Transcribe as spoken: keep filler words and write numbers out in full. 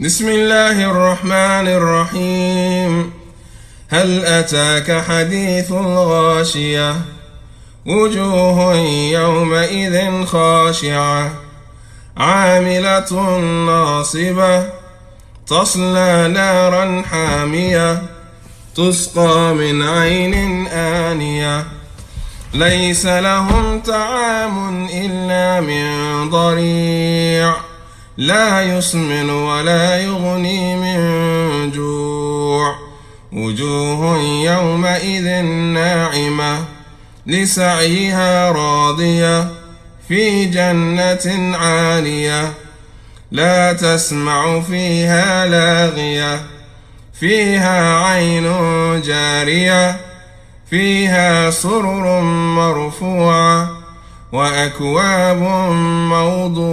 بسم الله الرحمن الرحيم. هل أتاك حديث الغاشية؟ وجوه يومئذ خاشعة عاملة ناصبة تصلى نارا حامية تسقى من عين آنية ليس لهم طعام إلا من ضريع لا يسمن ولا يغني من جوع وجوه يومئذ ناعمة لسعيها راضية في جنة عالية لا تسمع فيها لاغية فيها عين جارية فيها سرر مرفوعة وأكواب موضوعة.